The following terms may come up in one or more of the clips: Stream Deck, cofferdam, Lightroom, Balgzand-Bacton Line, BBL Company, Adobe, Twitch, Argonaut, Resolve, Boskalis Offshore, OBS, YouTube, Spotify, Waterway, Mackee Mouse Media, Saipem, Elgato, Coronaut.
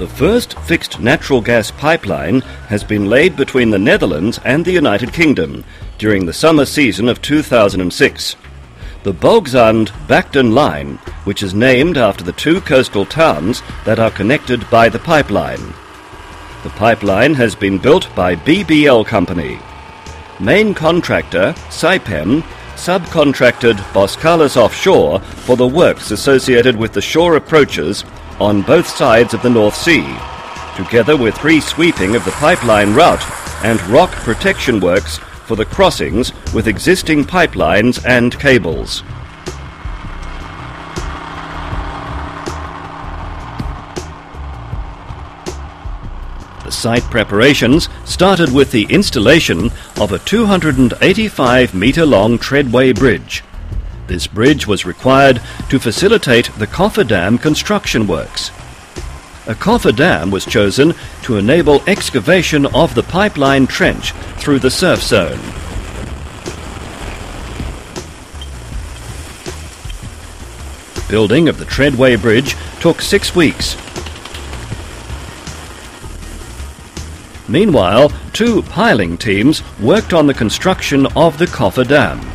The first fixed natural gas pipeline has been laid between the Netherlands and the United Kingdom during the summer season of 2006. The Balgzand-Bacton Line, which is named after the two coastal towns that are connected by the pipeline. The pipeline has been built by BBL Company. Main contractor, Saipem, subcontracted Boskalis Offshore for the works associated with the shore approaches on both sides of the North Sea, together with re-sweeping of the pipeline route and rock protection works for the crossings with existing pipelines and cables. The site preparations started with the installation of a 285-metre-long treadway bridge. This bridge was required to facilitate the cofferdam construction works. A cofferdam was chosen to enable excavation of the pipeline trench through the surf zone. Building of the treadway bridge took 6 weeks. Meanwhile, two piling teams worked on the construction of the cofferdam.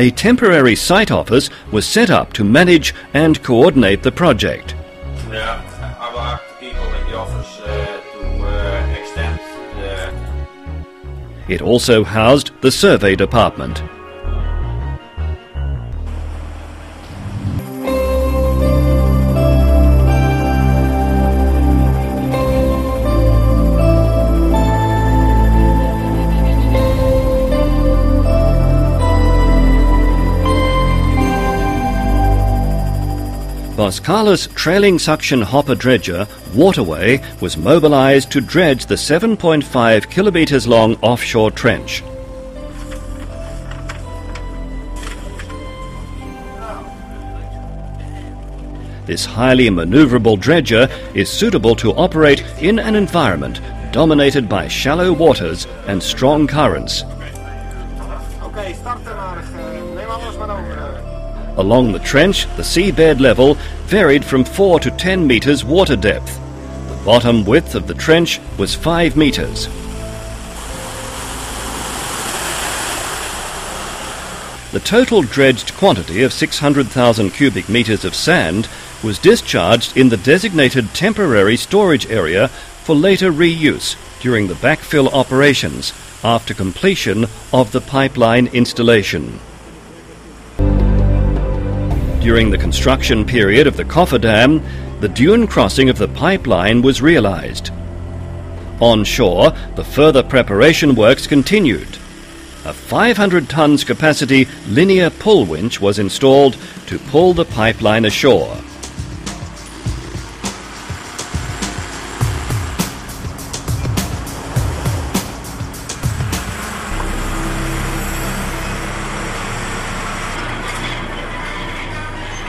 A temporary site office was set up to manage and coordinate the project. There are 8 people in the office to extend the... It also housed the survey department. Boskalis trailing suction hopper dredger Waterway was mobilized to dredge the 7.5 kilometers long offshore trench. This highly maneuverable dredger is suitable to operate in an environment dominated by shallow waters and strong currents. Along the trench, the seabed level varied from 4 to 10 metres water depth. The bottom width of the trench was 5 metres. The total dredged quantity of 600,000 cubic metres of sand was discharged in the designated temporary storage area for later reuse during the backfill operations after completion of the pipeline installation. During the construction period of the cofferdam, the dune crossing of the pipeline was realised. On shore, the further preparation works continued. A 500 tons capacity linear pull winch was installed to pull the pipeline ashore.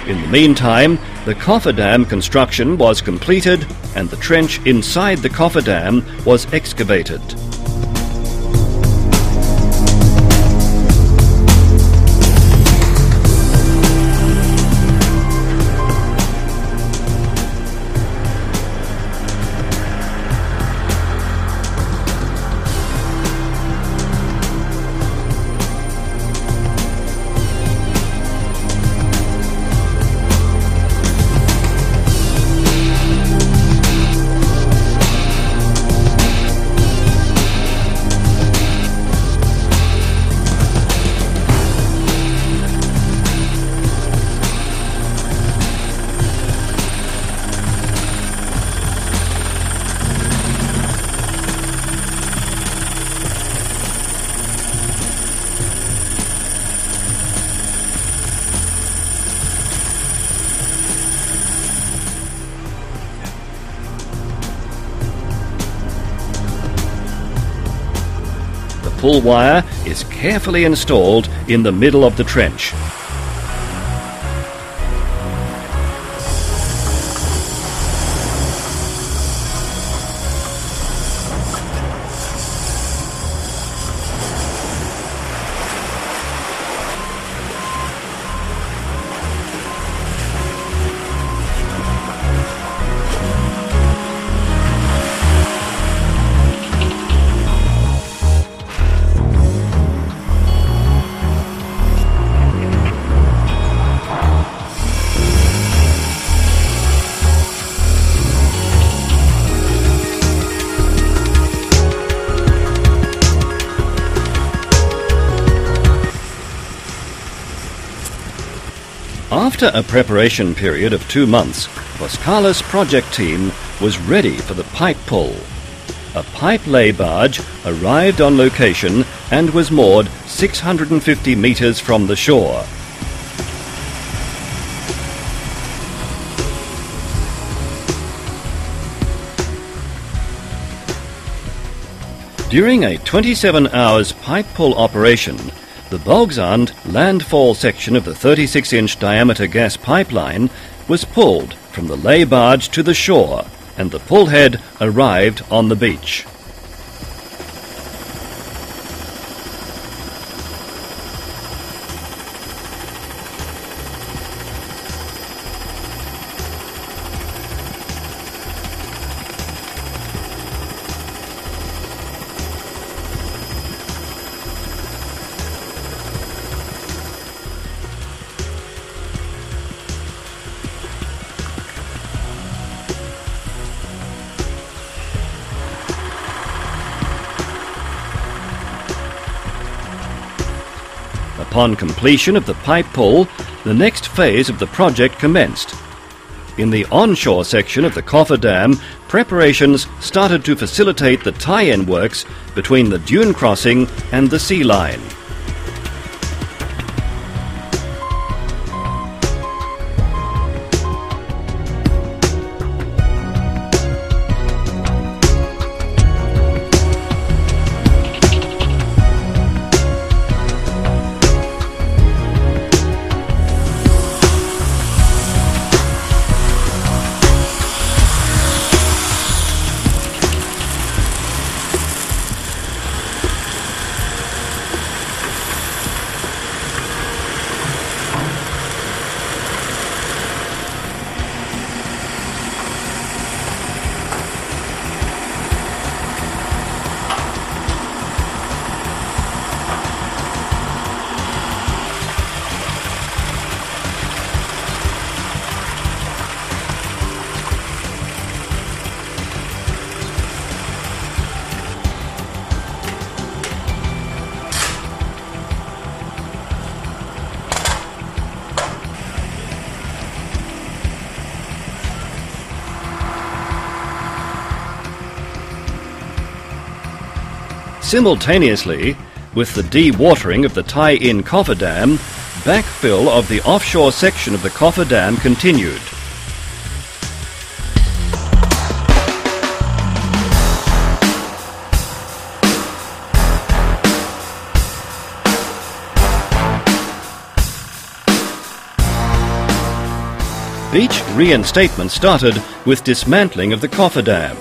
In the meantime, the cofferdam construction was completed and the trench inside the cofferdam was excavated. pull wire is carefully installed in the middle of the trench. After a preparation period of 2 months, Boskalis project team was ready for the pipe pull. A pipe lay barge arrived on location and was moored 650 metres from the shore. During a 27 hours pipe pull operation, the Balgzand landfall section of the 36-inch diameter gas pipeline was pulled from the lay barge to the shore, and the pullhead arrived on the beach. Upon completion of the pipe pull, the next phase of the project commenced. In the onshore section of the cofferdam, preparations started to facilitate the tie-in works between the dune crossing and the sea line. Simultaneously, with the dewatering of the tie-in cofferdam, backfill of the offshore section of the cofferdam continued. Beach reinstatement started with dismantling of the cofferdam.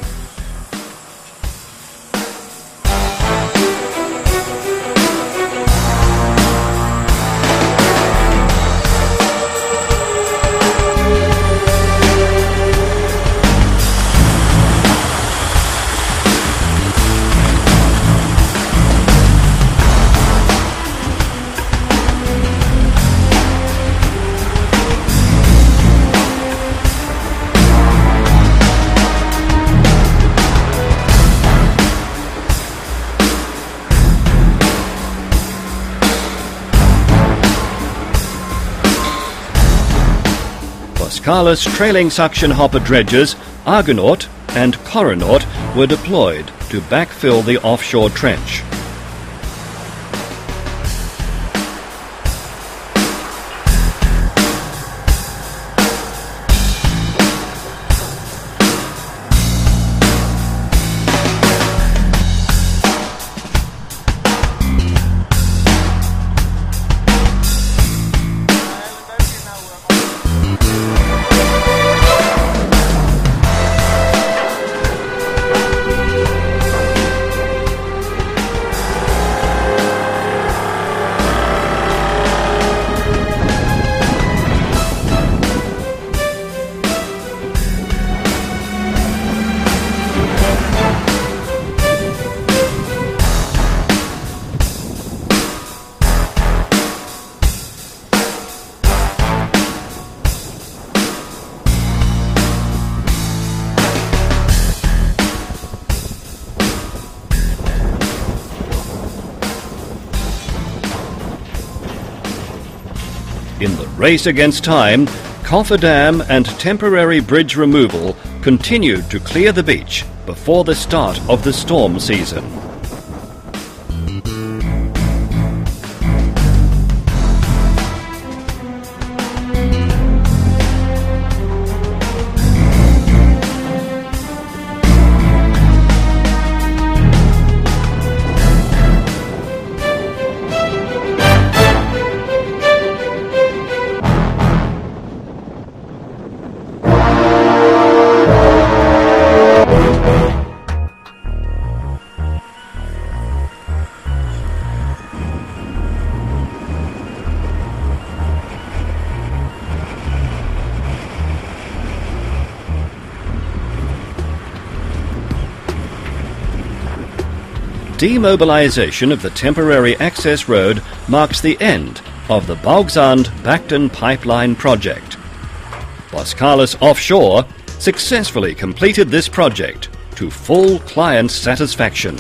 Boskalis trailing suction hopper dredgers, Argonaut and Coronaut, were deployed to backfill the offshore trench. race against time, coffer dam and temporary bridge removal continued to clear the beach before the start of the storm season. Demobilization of the temporary access road marks the end of the Balgzand-Bacton pipeline project. Boskalis Offshore successfully completed this project to full client satisfaction.